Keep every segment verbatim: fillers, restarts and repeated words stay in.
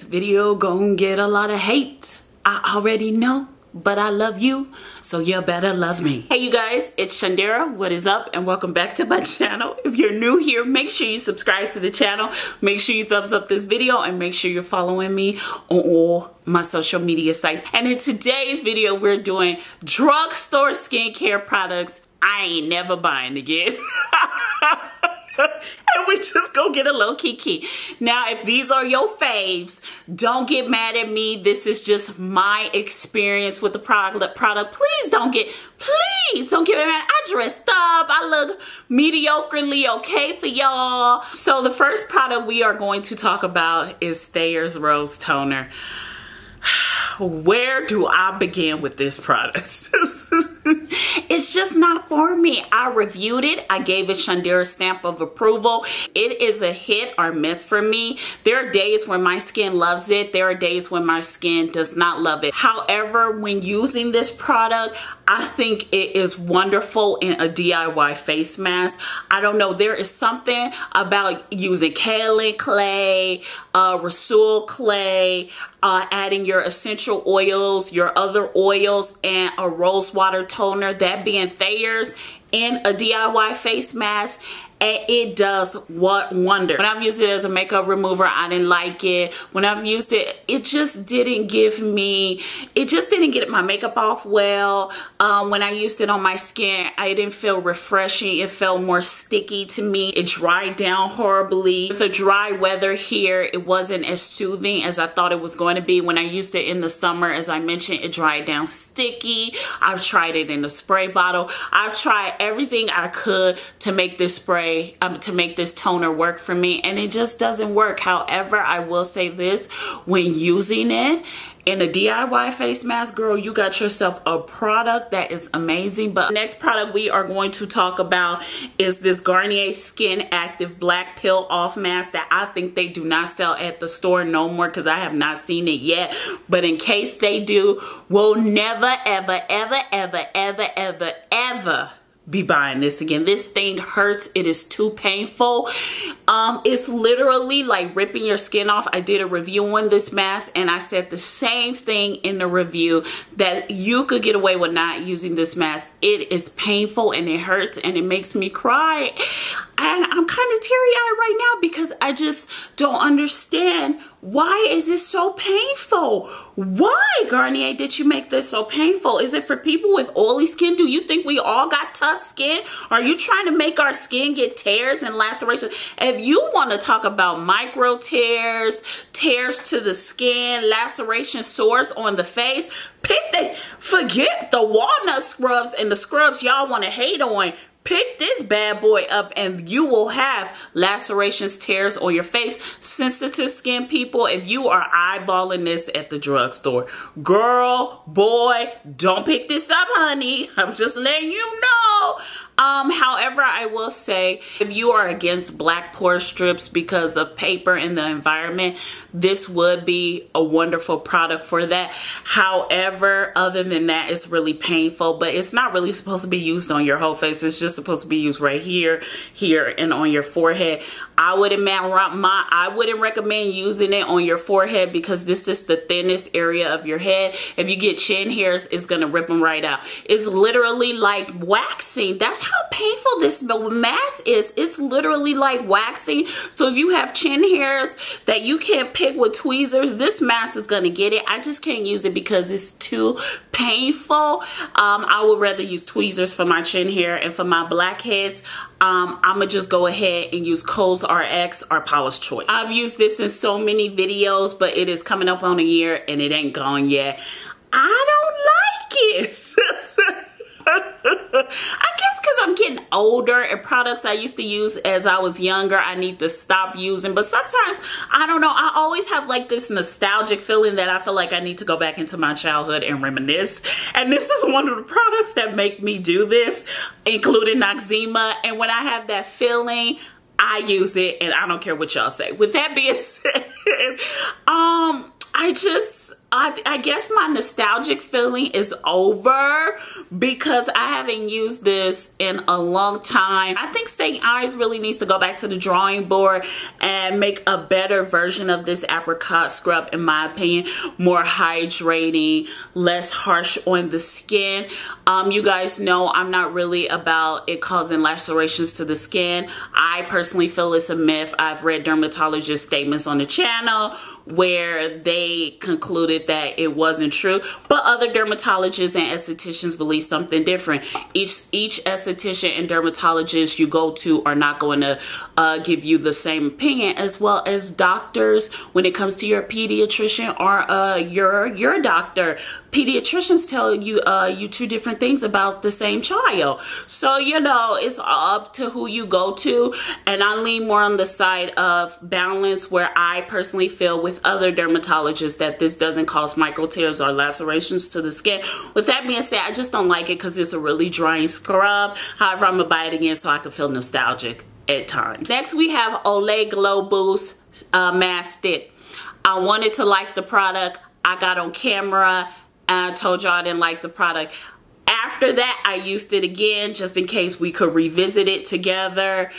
This video gon' get a lot of hate. I already know, but I love you, so you better love me. Hey you guys, it's Shandera. What is up and welcome back to my channel. If you're new here, make sure you subscribe to the channel. Make sure you thumbs up this video and make sure you're following me on all my social media sites. And in today's video, we're doing drugstore skincare products I ain't never buying again. And we just go get a little kiki. Now, if these are your faves, don't get mad at me. This is just my experience with the product. Product, please don't get, please don't get mad. I dressed up. I look mediocrely okay for y'all. So the first product we are going to talk about is Thayer's Rose Toner. Where do I begin with this product? It's just not for me. I reviewed it. I gave it Shandera's stamp of approval. It is a hit or miss for me. There are days when my skin loves it. There are days when my skin does not love it. However, when using this product, I think it is wonderful in a D I Y face mask. I don't know. There is something about using kaolin clay, uh, Rasool clay, uh, adding your essential oils, your other oils, and a rose water toner, that being Thayer's, in a D I Y face mask, and it does what wonder. When I've used it as a makeup remover, I didn't like it. When I've used it, it just didn't give me, it just didn't get my makeup off well. Um, when I used it on my skin, I didn't feel refreshing. It felt more sticky to me. It dried down horribly. With the dry weather here, it wasn't as soothing as I thought it was going to be. When I used it in the summer, as I mentioned, it dried down sticky. I've tried it in a spray bottle. I've tried everything I could to make this spray, um, to make this toner work for me, and it just doesn't work. However, I will say this, when using it in a D I Y face mask, girl, you got yourself a product that is amazing. But the next product we are going to talk about is this Garnier Skin Active Black Peel Off Mask that I think they do not sell at the store no more, because I have not seen it yet. But in case they do, we'll never, ever, ever, ever, ever, ever, ever be buying this again. This thing hurts. It is too painful. Um, it's literally like ripping your skin off. I did a review on this mask and I said the same thing in the review, that you could get away with not using this mask. It is painful and it hurts and it makes me cry. And I'm kind of teary-eyed right now because I just don't understand, why is this so painful? Why, Garnier, did you make this so painful? Is it for people with oily skin? Do you think we all got tough skin? Are you trying to make our skin get tears and lacerations? If you want to talk about micro tears, tears to the skin, laceration sores on the face, pick the, forget the walnut scrubs and the scrubs y'all want to hate on. Pick this bad boy up and you will have lacerations, tears on your face. Sensitive skin people, if you are eyeballing this at the drugstore, girl, boy, don't pick this up, honey. I'm just letting you know. Um, however, I will say, if you are against black pore strips because of paper and the environment, this would be a wonderful product for that. However, other than that, it's really painful, but it's not really supposed to be used on your whole face. It's just supposed to be used right here, here, and on your forehead. I wouldn't, my, I wouldn't recommend using it on your forehead because this is the thinnest area of your head. If you get chin hairs, it's going to rip them right out. It's literally like waxing. That's how how painful this mask is. It's literally like waxing. So if you have chin hairs that you can't pick with tweezers, this mask is going to get it. I just can't use it because it's too painful. Um, I would rather use tweezers for my chin hair, and for my blackheads, um, I'm going to just go ahead and use Kohl's R X or Polish Choice. I've used this in so many videos, but it is coming up on a year and it ain't gone yet. I don't like it. I guess because I'm getting older and products I used to use as I was younger, I need to stop using. But sometimes, I don't know, I always have like this nostalgic feeling that I feel like I need to go back into my childhood and reminisce. And this is one of the products that make me do this, including Noxema. And when I have that feeling, I use it and I don't care what y'all say. With that being said, um, I just... I, I guess my nostalgic feeling is over because I haven't used this in a long time. I think Saint Ives really needs to go back to the drawing board and make a better version of this apricot scrub, in my opinion. More hydrating, less harsh on the skin. Um, you guys know I'm not really about it causing lacerations to the skin. I personally feel it's a myth. I've read dermatologist statements on the channel where they concluded that it wasn't true, but other dermatologists and estheticians believe something different. Each each esthetician and dermatologist you go to are not going to uh, give you the same opinion, as well as doctors when it comes to your pediatrician or uh, your your doctor. Pediatricians tell you uh, you two different things about the same child. So, you know, it's up to who you go to, and I lean more on the side of balance, where I personally feel with other dermatologists that this doesn't cause micro tears or lacerations to the skin. With that being said, I just don't like it because it's a really drying scrub. However, I'm gonna buy it again so I can feel nostalgic at times. Next, we have Olay Glow Boost uh, Mask Stick. I wanted to like the product. I got on camera and I told y'all I didn't like the product. After that, I used it again just in case we could revisit it together.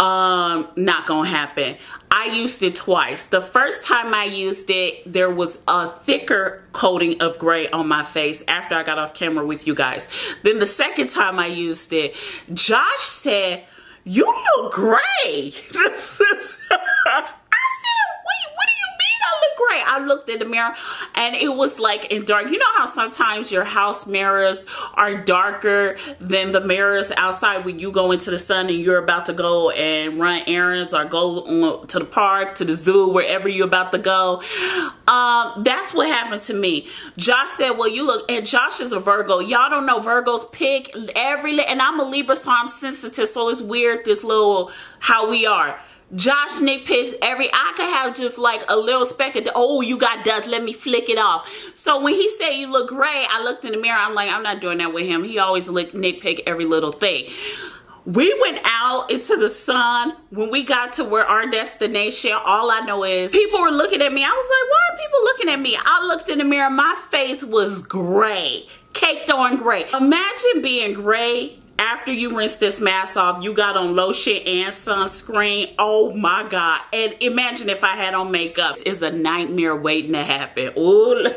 Um, not gonna happen. I used it twice. The first time I used it, there was a thicker coating of gray on my face after I got off camera with you guys. Then the second time I used it, Josh said, "You look gray." This is great. I looked in the mirror and it was like in dark. You know how sometimes your house mirrors are darker than the mirrors outside when you go into the sun and you're about to go and run errands or go to the park, to the zoo, wherever you're about to go. Um, that's what happened to me. Josh said, "Well, you look," and Josh is a Virgo. Y'all don't know Virgos pick every, and I'm a Libra, so I'm sensitive. So it's weird, this little, how we are. Josh nitpicks every, I could have just like a little speck of, oh, you got dust, let me flick it off. So when he said you look gray, I looked in the mirror, I'm like, I'm not doing that with him. He always nitpick every little thing. We went out into the sun. When we got to where our destination, all I know is people were looking at me. I was like, why are people looking at me? I looked in the mirror, my face was gray, caked on gray. Imagine being gray. After you rinse this mask off, you got on lotion and sunscreen. Oh my God. And imagine if I had on makeup. It's a nightmare waiting to happen. Ooh,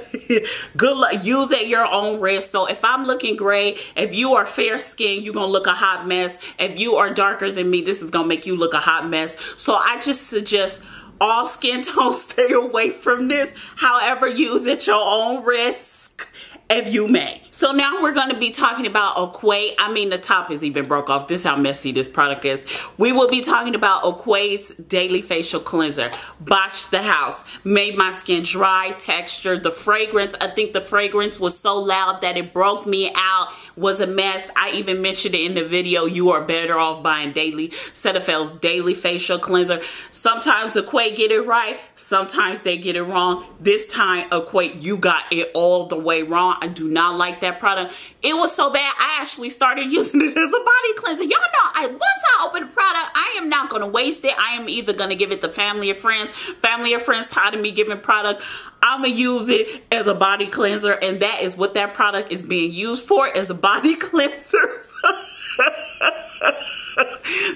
good luck. Use at your own risk. So if I'm looking gray, if you are fair skinned, you're going to look a hot mess. If you are darker than me, this is going to make you look a hot mess. So I just suggest all skin tones stay away from this. However, use at your own risk, if you may. So now we're going to be talking about Equate. I mean, the top is even broke off. This is how messy this product is. We will be talking about Equate's Daily Facial Cleanser. Botched the house. Made my skin dry, textured. The fragrance, I think the fragrance was so loud that it broke me out. Was a mess. I even mentioned it in the video. You are better off buying daily Cetaphil's Daily Facial Cleanser. Sometimes Equate get it right. Sometimes they get it wrong. This time, Equate, you got it all the way wrong. I do not like that product. It was so bad, I actually started using it as a body cleanser. Y'all know, I, once I open the product, I am not going to waste it. I am either going to give it to family or friends. Family or friends tired of me giving product. I'm going to use it as a body cleanser, and that is what that product is being used for, as a body cleanser.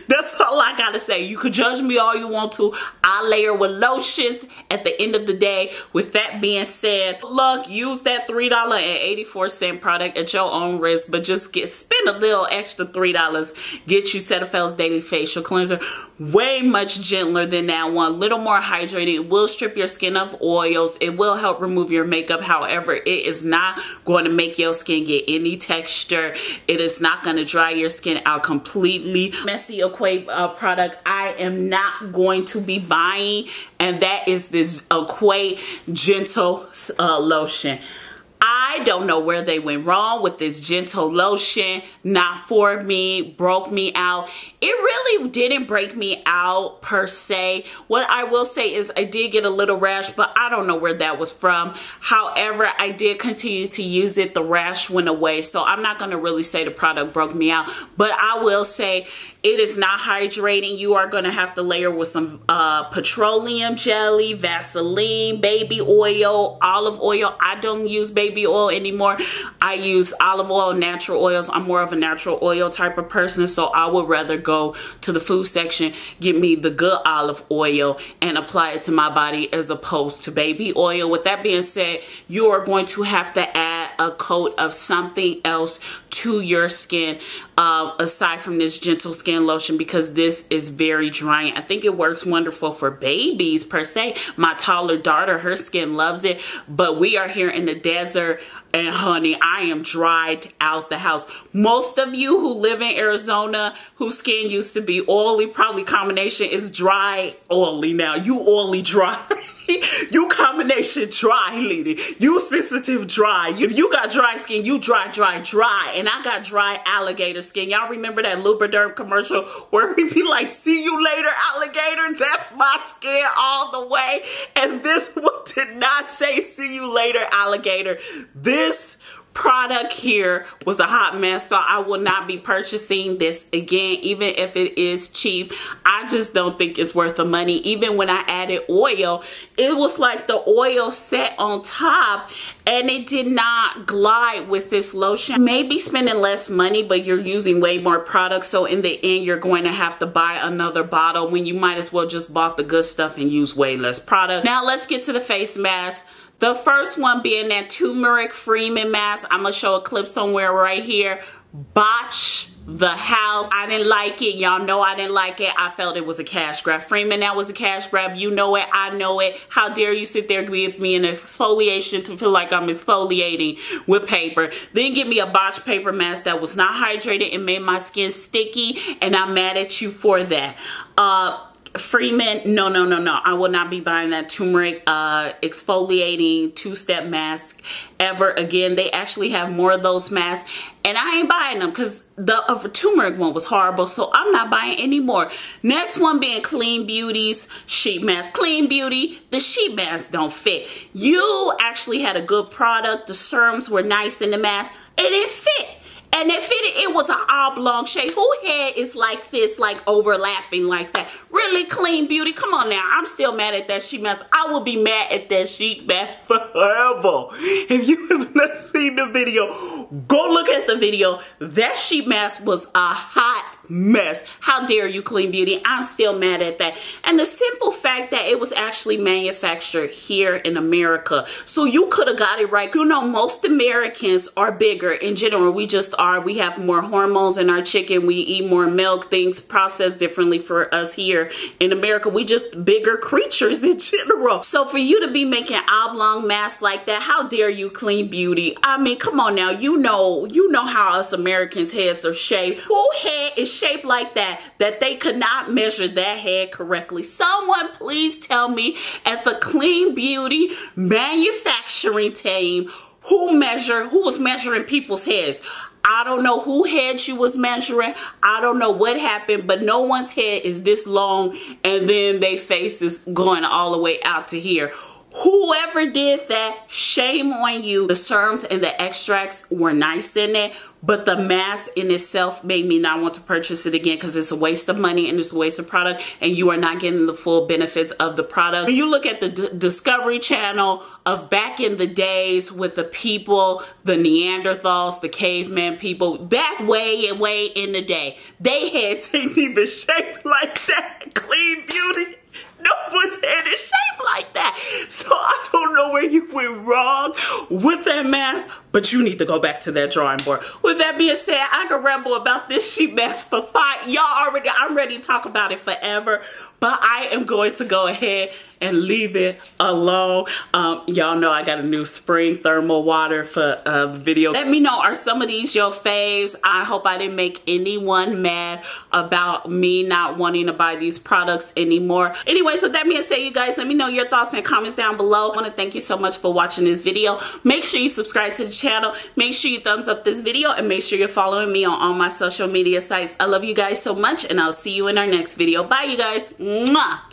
That's all I gotta say. You could judge me all you want to. I layer with lotions at the end of the day. With that being said, look, use that three dollars and eighty-four cent product at your own risk, but just get spend a little extra three dollars. Get you Cetaphil's Daily Facial Cleanser. Way much gentler than that one. A little more hydrating. It will strip your skin of oils. It will help remove your makeup. However, it is not going to make your skin get any texture. It is not going to dry your skin out completely. Messy Equate uh, product I am not going to be buying, and that is this Equate Gentle uh, Lotion. I don't know where they went wrong with this gentle lotion. Not for me. Broke me out. It really didn't break me out per se. What I will say is I did get a little rash, but I don't know where that was from. However, I did continue to use it. The rash went away. So I'm not going to really say the product broke me out, but I will say It is not hydrating. You are going to have to layer with some uh, petroleum jelly, Vaseline, baby oil, olive oil. I don't use baby oil anymore. I use olive oil, natural oils. I'm more of a natural oil type of person, so I would rather go to the food section, get me the good olive oil, and apply it to my body as opposed to baby oil. With that being said, you are going to have to add a coat of something else to your skin uh, aside from this gentle skin lotion, because this is very drying. I think it works wonderful for babies per se. My taller daughter, her skin loves it, but we are here in the desert and honey, I am dried out the house. Most of you who live in Arizona, whose skin used to be oily, probably combination is dry, oily now. You oily dry. You combination dry, lady. You sensitive dry. If you got dry skin, you dry, dry, dry. And I got dry alligator skin. Y'all remember that Lubriderm commercial where he'd be like, see you later, alligator? That's my skin all the way. And this one did not say see you later, alligator. This This product here was a hot mess, so I will not be purchasing this again, even if it is cheap. I just don't think it's worth the money. Even when I added oil, it was like the oil set on top and it did not glide with this lotion. Maybe spending less money, but you're using way more products, so in the end you're going to have to buy another bottle when you might as well just bought the good stuff and use way less product. Now let's get to the face mask. The first one being that turmeric Freeman mask. I'm going to show a clip somewhere right here. Botch the house. I didn't like it. Y'all know I didn't like it. I felt it was a cash grab. Freeman, that was a cash grab. You know it. I know it. How dare you sit there and give me an exfoliation to feel like I'm exfoliating with paper. Then give me a botched paper mask that was not hydrated and made my skin sticky. And I'm mad at you for that. Uh... Freeman, no, no, no, no. I will not be buying that turmeric uh, exfoliating two-step mask ever again. They actually have more of those masks, and I ain't buying them because the uh, turmeric one was horrible, so I'm not buying any more. Next one being Clean Beauty's sheet mask. Clean Beauty, the sheet masks don't fit. You actually had a good product. The serums were nice in the mask. It didn't fit. And if it, it was an oblong shape, who head is like this, like overlapping like that? Really, Clean Beauty? Come on now. I'm still mad at that sheet mask. I will be mad at that sheet mask forever. If you have not seen the video, go look at the video. That sheet mask was a hot mess. How dare you, Clean Beauty? I'm still mad at that. And the simple fact that it was actually manufactured here in America, so you could have got it right. You know, most Americans are bigger in general. We just are. We have more hormones in our chicken. We eat more milk. Things process differently for us here in America. We just bigger creatures in general. So for you to be making oblong masks like that, how dare you, Clean Beauty? I mean, come on now. You know, you know how us Americans' heads are shaped. Who head is shaped like that, that they could not measure that head correctly? Someone please tell me at the Clean Beauty manufacturing team who measure who was measuring people's heads. I don't know who head she was measuring. I don't know what happened, but no one's head is this long and then they face is going all the way out to here. Whoever did that, shame on you. The serums and the extracts were nice in it, but the mask in itself made me not want to purchase it again because it's a waste of money and it's a waste of product and you are not getting the full benefits of the product. When you look at the D Discovery Channel of back in the days with the people, the Neanderthals, the caveman people, back way and way in the day, they heads ain't even shaped like that. Clean Beauty. No one's head is shaped like that. So I don't know where you went wrong with that mask, but you need to go back to that drawing board. With that being said, I could ramble about this sheet mask for five. Y'all already, I'm ready to talk about it forever, but I am going to go ahead and leave it alone. Um, y'all know I got a new spring thermal water for uh, the video. Let me know, are some of these your faves? I hope I didn't make anyone mad about me not wanting to buy these products anymore. Anyway, so that being said, you guys, let me know your thoughts and comments down below. I want to thank you so much for watching this video. Make sure you subscribe to the channel. Make sure you thumbs up this video and make sure you're following me on all my social media sites. I love you guys so much and I'll see you in our next video. Bye, you guys. Mwah!